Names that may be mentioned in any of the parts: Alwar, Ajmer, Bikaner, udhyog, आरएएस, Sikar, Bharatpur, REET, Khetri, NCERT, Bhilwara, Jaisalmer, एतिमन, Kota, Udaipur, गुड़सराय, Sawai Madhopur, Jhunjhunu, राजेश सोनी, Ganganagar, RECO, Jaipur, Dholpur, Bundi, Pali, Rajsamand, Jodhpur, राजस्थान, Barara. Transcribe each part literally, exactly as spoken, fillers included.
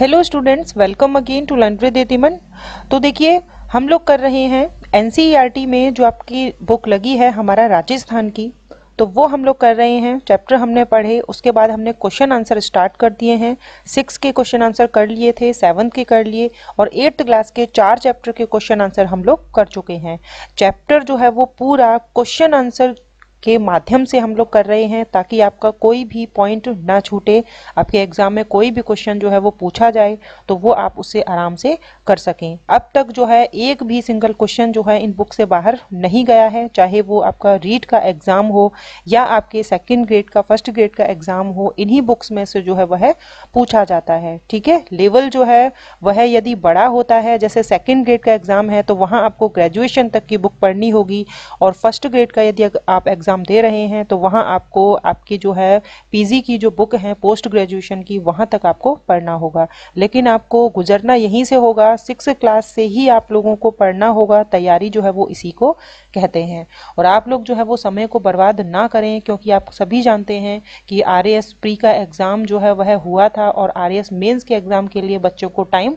Hello students, welcome again to learn with एतिमन। तो देखिए, हम लोग कर रहे हैं एनसीईआरटी में जो आपकी बुक लगी है हमारा राजस्थान की, तो वो हम लोग कर रहे हैं। चैप्टर हमने पढ़े, उसके बाद हमने क्वेश्चन आंसर स्टार्ट कर दिए हैं। सिक्स के क्वेश्चन आंसर कर लिए थे, सेवन्थ के कर लिए, और एट्थ क्लास के चार चैप्टर के क्वेश्चन आंसर हम लोग कर चुके हैं। चैप्टर जो है वो पूरा क्वेश्चन आंसर के माध्यम से हम लोग कर रहे हैं ताकि आपका कोई भी पॉइंट ना छूटे। आपके एग्ज़ाम में कोई भी क्वेश्चन जो है वो पूछा जाए तो वो आप उससे आराम से कर सकें। अब तक जो है एक भी सिंगल क्वेश्चन जो है इन बुक से बाहर नहीं गया है, चाहे वो आपका रीट का एग्ज़ाम हो या आपके सेकंड ग्रेड का, फर्स्ट ग्रेड का एग्ज़ाम हो, इन्हीं बुक्स में से जो है वह पूछा जाता है। ठीक है, लेवल जो है वह यदि बड़ा होता है, जैसे सेकेंड ग्रेड का एग्ज़ाम है तो वहाँ आपको ग्रेजुएशन तक की बुक पढ़नी होगी, और फर्स्ट ग्रेड का यदि आप एग्ज़ाम दे रहे हैं तो वहाँ आपको आपकी जो है पीजी की जो बुक है पोस्ट ग्रेजुएशन की, वहाँ तक आपको पढ़ना होगा। लेकिन आपको गुजरना यहीं से होगा, सिक्स क्लास से ही आप लोगों को पढ़ना होगा। तैयारी जो है वो इसी को कहते हैं। और आप लोग जो है वो समय को बर्बाद ना करें, क्योंकि आप सभी जानते हैं कि आरएएस प्री का एग्ज़ाम जो है वह हुआ था और आरएएस मेंस के एग्ज़ाम के लिए बच्चों को टाइम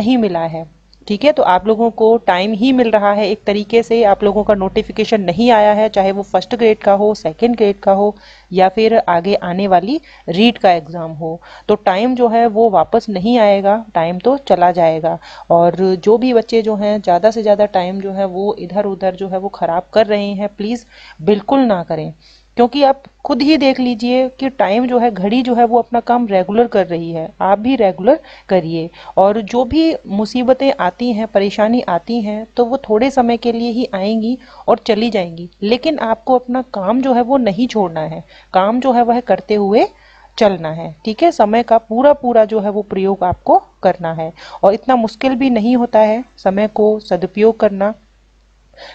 नहीं मिला है। ठीक है, तो आप लोगों को टाइम ही मिल रहा है एक तरीके से। आप लोगों का नोटिफिकेशन नहीं आया है, चाहे वो फर्स्ट ग्रेड का हो, सेकंड ग्रेड का हो, या फिर आगे आने वाली रीट का एग्ज़ाम हो, तो टाइम जो है वो वापस नहीं आएगा, टाइम तो चला जाएगा। और जो भी बच्चे जो हैं ज़्यादा से ज़्यादा टाइम जो है वो इधर उधर जो है वो ख़राब कर रहे हैं, प्लीज़ बिल्कुल ना करें, क्योंकि आप खुद ही देख लीजिए कि टाइम जो है, घड़ी जो है वो अपना काम रेगुलर कर रही है। आप भी रेगुलर करिए, और जो भी मुसीबतें आती हैं, परेशानी आती हैं, तो वो थोड़े समय के लिए ही आएंगी और चली जाएंगी, लेकिन आपको अपना काम जो है वो नहीं छोड़ना है। काम जो है वह करते हुए चलना है। ठीक है, समय का पूरा पूरा जो है वो प्रयोग आपको करना है, और इतना मुश्किल भी नहीं होता है समय को सदुपयोग करना,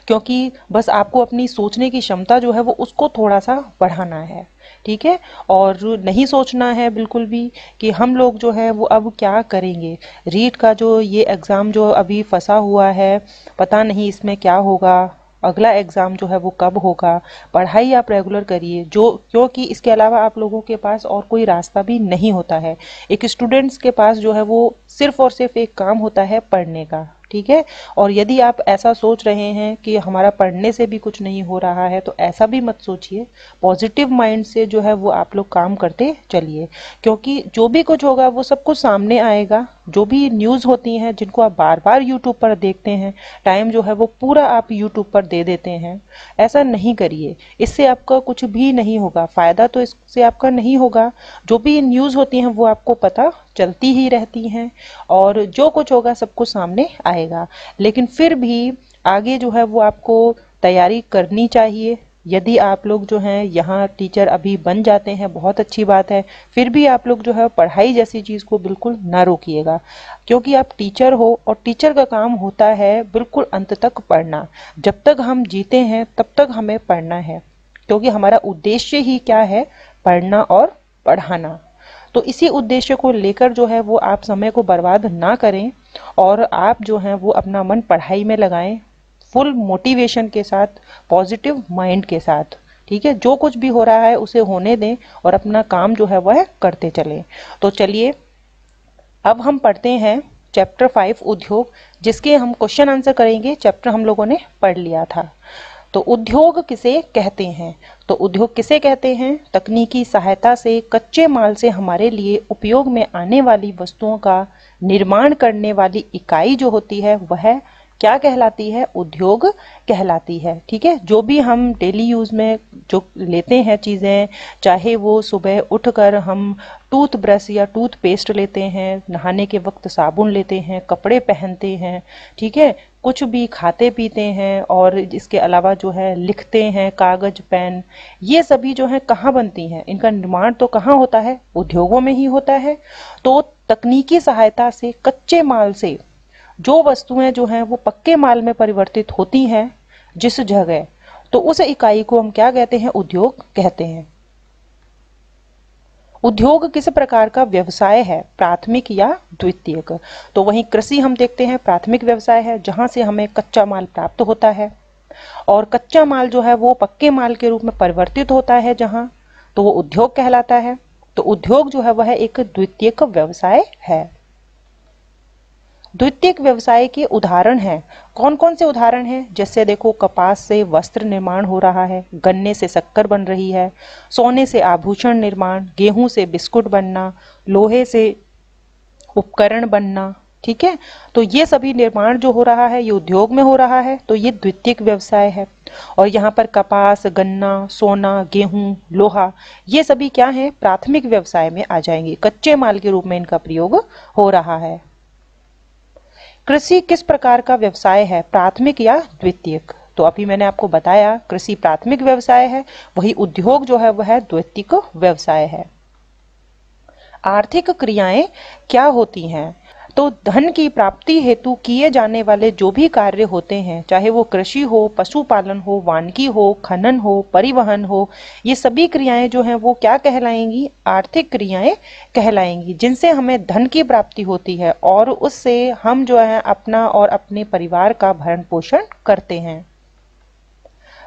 क्योंकि बस आपको अपनी सोचने की क्षमता जो है वो उसको थोड़ा सा बढ़ाना है। ठीक है, और नहीं सोचना है बिल्कुल भी कि हम लोग जो है वो अब क्या करेंगे। रीट का जो ये एग्ज़ाम जो अभी फंसा हुआ है, पता नहीं इसमें क्या होगा, अगला एग्ज़ाम जो है वो कब होगा। पढ़ाई आप रेगुलर करिए, जो क्योंकि इसके अलावा आप लोगों के पास और कोई रास्ता भी नहीं होता है। एक स्टूडेंट्स के पास जो है वो सिर्फ़ और सिर्फ एक काम होता है, पढ़ने का। ठीक है, और यदि आप ऐसा सोच रहे हैं कि हमारा पढ़ने से भी कुछ नहीं हो रहा है, तो ऐसा भी मत सोचिए। पॉजिटिव माइंड से जो है वो आप लोग काम करते चलिए, क्योंकि जो भी कुछ होगा वो सब कुछ सामने आएगा। जो भी न्यूज़ होती हैं, जिनको आप बार बार यूट्यूब पर देखते हैं, टाइम जो है वो पूरा आप यूट्यूब पर दे देते हैं, ऐसा नहीं करिए। इससे आपका कुछ भी नहीं होगा, फ़ायदा तो इससे आपका नहीं होगा। जो भी न्यूज़ होती हैं वो आपको पता चलती ही रहती हैं, और जो कुछ होगा सब कुछ सामने आएगा। लेकिन फिर भी आगे जो है वो आपको तैयारी करनी चाहिए। यदि आप लोग जो हैं यहाँ टीचर अभी बन जाते हैं, बहुत अच्छी बात है, फिर भी आप लोग जो है पढ़ाई जैसी चीज़ को बिल्कुल ना रोकिएगा, क्योंकि आप टीचर हो और टीचर का काम होता है बिल्कुल अंत तक पढ़ना। जब तक हम जीते हैं तब तक हमें पढ़ना है, क्योंकि हमारा उद्देश्य ही क्या है, पढ़ना और पढ़ाना। तो इसी उद्देश्य को लेकर जो है वो आप समय को बर्बाद ना करें, और आप जो हैं वो अपना मन पढ़ाई में लगाएं, फुल मोटिवेशन के साथ, पॉजिटिव माइंड के साथ। ठीक है, जो कुछ भी हो रहा है उसे होने दें और अपना काम जो है वह करते चलें। तो चलिए, अब हम पढ़ते हैं चैप्टर फाइव उद्योग, जिसके हम क्वेश्चन आंसर करेंगे। चैप्टर हम लोगों ने पढ़ लिया था। तो उद्योग किसे कहते हैं? तो उद्योग किसे कहते हैं? तकनीकी सहायता से कच्चे माल से हमारे लिए उपयोग में आने वाली वस्तुओं का निर्माण करने वाली इकाई जो होती है वह क्या कहलाती है? उद्योग कहलाती है। ठीक है, जो भी हम डेली यूज़ में जो लेते हैं चीज़ें, चाहे वो सुबह उठकर हम टूथब्रश या टूथपेस्ट लेते हैं, नहाने के वक्त साबुन लेते हैं, कपड़े पहनते हैं, ठीक है, कुछ भी खाते पीते हैं, और इसके अलावा जो है लिखते हैं, कागज़, पेन, ये सभी जो है कहाँ बनती हैं? इनका निर्माण तो कहाँ होता है? उद्योगों में ही होता है। तो तकनीकी सहायता से कच्चे माल से जो वस्तुएं जो हैं वो पक्के माल में परिवर्तित होती हैं जिस जगह, तो उस इकाई को हम क्या कहते हैं? उद्योग कहते हैं। उद्योग किस प्रकार का व्यवसाय है, प्राथमिक या द्वितीयक? तो वहीं कृषि हम देखते हैं प्राथमिक व्यवसाय है, जहां से हमें कच्चा माल प्राप्त होता है, और कच्चा माल जो है वो पक्के माल के रूप में परिवर्तित होता है जहां, तो वो उद्योग कहलाता है। तो उद्योग जो है वह एक द्वितीयक व्यवसाय है। द्वितीयक व्यवसाय के उदाहरण हैं। कौन कौन से उदाहरण हैं? जैसे देखो कपास से वस्त्र निर्माण हो रहा है, गन्ने से शक्कर बन रही है, सोने से आभूषण निर्माण, गेहूं से बिस्कुट बनना, लोहे से उपकरण बनना, ठीक है। तो ये सभी निर्माण जो हो रहा है ये उद्योग में हो रहा है, तो ये द्वितीयक व्यवसाय है। और यहाँ पर कपास, गन्ना, सोना, गेहूं, लोहा ये सभी क्या है? प्राथमिक व्यवसाय में आ जाएंगे, कच्चे माल के रूप में इनका प्रयोग हो रहा है। कृषि किस प्रकार का व्यवसाय है, प्राथमिक या द्वितीयक? तो अभी मैंने आपको बताया कृषि प्राथमिक व्यवसाय है, वही उद्योग जो है वह है द्वितीयक व्यवसाय है। आर्थिक क्रियाएं क्या होती हैं? तो धन की प्राप्ति हेतु किए जाने वाले जो भी कार्य होते हैं, चाहे वो कृषि हो, पशुपालन हो, वानिकी हो, खनन हो, परिवहन हो, ये सभी क्रियाएं जो हैं वो क्या कहलाएंगी? आर्थिक क्रियाएं कहलाएंगी, जिनसे हमें धन की प्राप्ति होती है और उससे हम जो है अपना और अपने परिवार का भरण पोषण करते हैं।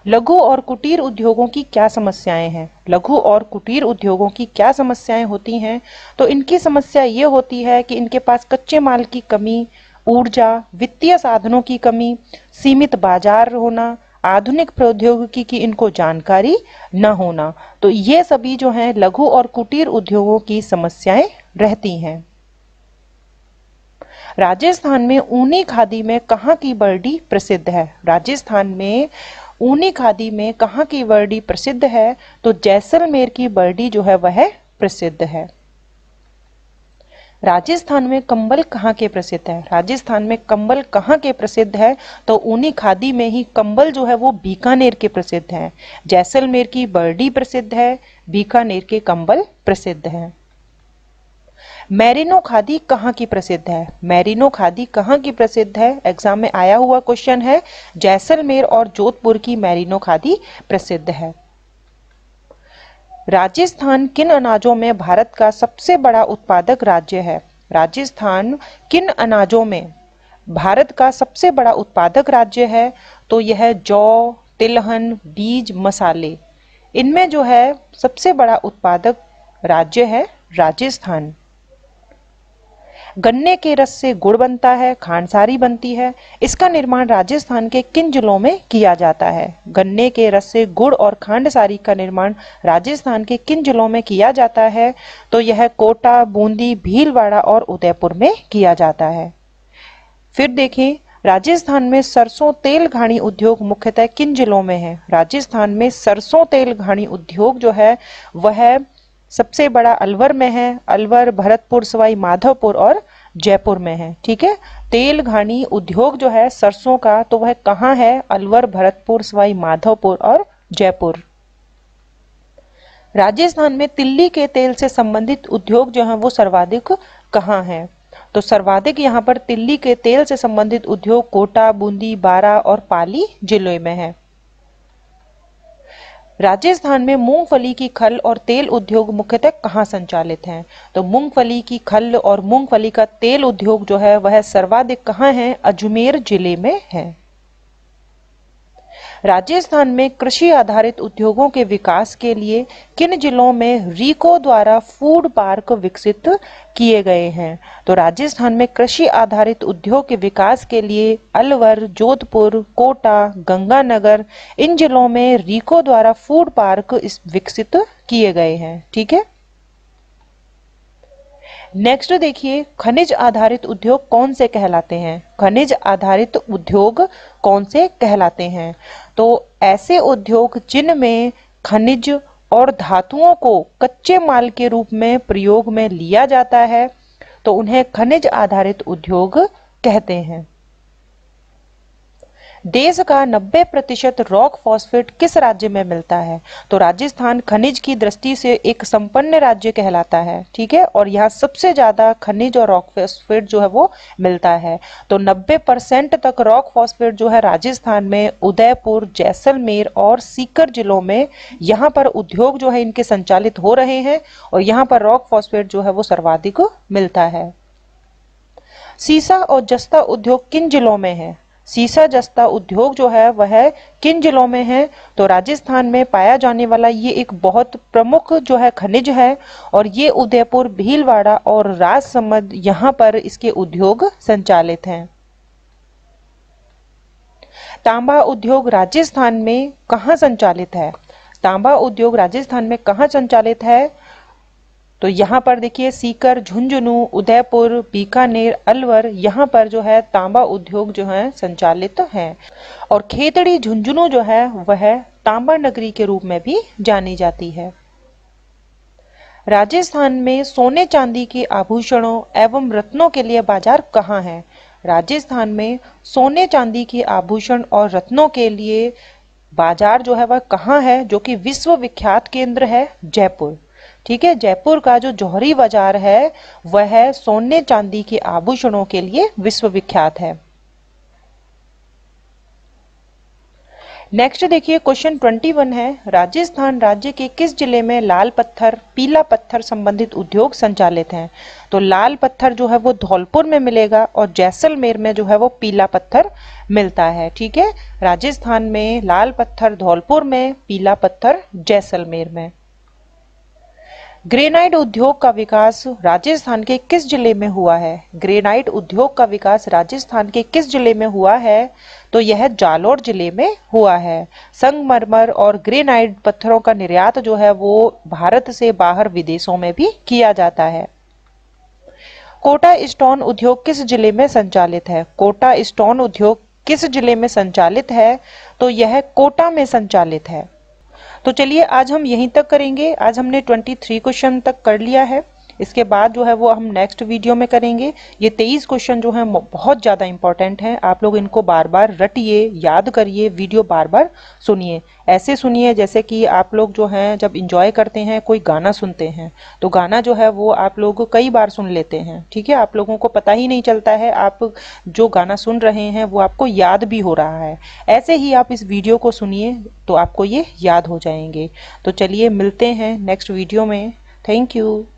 लघु और कुटीर उद्योगों की क्या समस्याएं हैं? लघु और कुटीर उद्योगों की क्या समस्याएं होती हैं? तो इनकी समस्या ये होती है कि इनके पास कच्चे माल की कमी, ऊर्जा, वित्तीय साधनों की कमी, सीमित बाजार होना, आधुनिक प्रौद्योगिकी की इनको जानकारी न होना, तो ये सभी जो हैं लघु और कुटीर उद्योगों की समस्याएं रहती हैं। राजस्थान में ऊनी खादी में कहाँ की वर्दी प्रसिद्ध है? राजस्थान में ऊनी खादी में कहाँ की वर्दी प्रसिद्ध है? तो जैसलमेर की वर्दी जो है वह प्रसिद्ध है। राजस्थान में कंबल कहाँ के प्रसिद्ध है? राजस्थान में कंबल कहाँ के प्रसिद्ध है? तो ऊनी खादी में ही कंबल जो है वो बीकानेर के प्रसिद्ध है। जैसलमेर की वर्दी प्रसिद्ध है, बीकानेर के कंबल प्रसिद्ध हैं। मैरिनो खादी कहाँ की प्रसिद्ध है? मैरिनो खादी कहाँ की प्रसिद्ध है? एग्जाम में आया हुआ क्वेश्चन है। जैसलमेर और जोधपुर की मैरिनो खादी प्रसिद्ध है। राजस्थान किन अनाजों में भारत का सबसे बड़ा उत्पादक राज्य है? राजस्थान किन अनाजों में भारत का सबसे बड़ा उत्पादक राज्य है? तो यह जौ, तिलहन, बीज, मसाले, इनमें जो है सबसे बड़ा उत्पादक राज्य है राजस्थान। गन्ने के रस से गुड़ बनता है, खांडसारी बनती है, इसका निर्माण राजस्थान के किन जिलों में किया जाता है? गन्ने के रस से गुड़ और खांडसारी का निर्माण राजस्थान के किन जिलों में किया जाता है? तो यह कोटा, बूंदी, भीलवाड़ा और उदयपुर में किया जाता है। फिर देखें राजस्थान में सरसों तेल घाणी उद्योग मुख्यतः किन जिलों में है? राजस्थान में सरसों तेल घाणी उद्योग जो है वह सबसे बड़ा अलवर में है, अलवर, भरतपुर, सवाई माधोपुर और जयपुर में है, ठीक है। तेल घानी उद्योग जो है सरसों का, तो वह कहाँ है? अलवर, भरतपुर, सवाई माधोपुर और जयपुर। राजस्थान में तिल्ली के तेल से संबंधित उद्योग जो है वो सर्वाधिक कहाँ है? तो सर्वाधिक यहाँ पर तिल्ली के तेल से संबंधित उद्योग कोटा, बूंदी, बारा और पाली जिले में है। राजस्थान में मूंगफली की खल और तेल उद्योग मुख्यतः कहाँ संचालित हैं? तो मूंगफली की खल और मूंगफली का तेल उद्योग जो है वह सर्वाधिक कहाँ है? अजमेर जिले में है। राजस्थान में कृषि आधारित उद्योगों के विकास के लिए किन जिलों में रीको द्वारा फूड पार्क विकसित किए गए हैं? तो राजस्थान में कृषि आधारित उद्योग के विकास के लिए अलवर, जोधपुर, कोटा, गंगानगर, इन जिलों में रीको द्वारा फूड पार्क इस विकसित किए गए हैं, ठीक है। नेक्स्ट देखिए खनिज आधारित उद्योग कौन से कहलाते हैं? खनिज आधारित उद्योग कौन से कहलाते हैं? तो ऐसे उद्योग जिनमें खनिज और धातुओं को कच्चे माल के रूप में प्रयोग में लिया जाता है, तो उन्हें खनिज आधारित उद्योग कहते हैं। देश का नब्बे प्रतिशत रॉक फॉस्फेट किस राज्य में मिलता है? तो राजस्थान खनिज की दृष्टि से एक संपन्न राज्य कहलाता है, ठीक है। और यहाँ सबसे ज्यादा खनिज और रॉक फॉस्फेट जो है वो मिलता है, तो नब्बे परसेंट तक रॉक फॉस्फेट जो है राजस्थान में उदयपुर, जैसलमेर और सीकर जिलों में यहाँ पर उद्योग जो है इनके संचालित हो रहे हैं और यहाँ पर रॉक फॉस्फेट जो है वो सर्वाधिक मिलता है। सीसा और जस्ता उद्योग किन जिलों में है? सीसा जस्ता उद्योग जो है वह किन जिलों में है, तो राजस्थान में पाया जाने वाला ये एक बहुत प्रमुख जो है खनिज है और ये उदयपुर, भीलवाड़ा और राजसमंद यहाँ पर इसके उद्योग संचालित हैं। तांबा उद्योग राजस्थान में कहाँ संचालित है? तांबा उद्योग राजस्थान में कहाँ संचालित है? तो यहाँ पर देखिए सीकर, झुंझुनू, उदयपुर, बीकानेर, अलवर, यहाँ पर जो है तांबा उद्योग जो है संचालित है। और खेतड़ी, झुंझुनू जो है वह तांबा नगरी के रूप में भी जानी जाती है। राजस्थान में सोने चांदी के आभूषणों एवं रत्नों के लिए बाजार कहाँ है? राजस्थान में सोने चांदी के आभूषण और रत्नों के लिए बाजार जो है वह कहाँ है, जो कि विश्व विख्यात केंद्र है जयपुर। ठीक है, जयपुर का जो जौहरी बाजार है वह सोने चांदी के आभूषणों के लिए विश्वविख्यात है। नेक्स्ट देखिए क्वेश्चन इक्कीस है, राजस्थान राज्य के किस जिले में लाल पत्थर, पीला पत्थर संबंधित उद्योग संचालित हैं? तो लाल पत्थर जो है वो धौलपुर में मिलेगा और जैसलमेर में जो है वो पीला पत्थर मिलता है। ठीक है, राजस्थान में लाल पत्थर धौलपुर में, पीला पत्थर जैसलमेर में। ग्रेनाइट उद्योग का विकास राजस्थान के किस जिले में हुआ है? ग्रेनाइट उद्योग का विकास राजस्थान के किस जिले में हुआ है? तो यह जालोर जिले में हुआ है। संगमरमर और ग्रेनाइट पत्थरों का निर्यात जो है वो भारत से बाहर विदेशों में भी किया जाता है। कोटा स्टोन उद्योग किस जिले में संचालित है? कोटा स्टोन उद्योग किस जिले में संचालित है? तो यह कोटा में संचालित है। तो चलिए आज हम यहीं तक करेंगे। आज हमने तेईस क्वेश्चन तक कर लिया है, इसके बाद जो है वो हम नेक्स्ट वीडियो में करेंगे। ये तेईस क्वेश्चन जो है बहुत ज़्यादा इंपॉर्टेंट हैं, आप लोग इनको बार बार रटिए, याद करिए, वीडियो बार बार सुनिए। ऐसे सुनिए जैसे कि आप लोग जो हैं जब इंजॉय करते हैं, कोई गाना सुनते हैं, तो गाना जो है वो आप लोग कई बार सुन लेते हैं। ठीक है, आप लोगों को पता ही नहीं चलता है आप जो गाना सुन रहे हैं वो आपको याद भी हो रहा है। ऐसे ही आप इस वीडियो को सुनिए तो आपको ये याद हो जाएंगे। तो चलिए मिलते हैं नेक्स्ट वीडियो में। Thank you.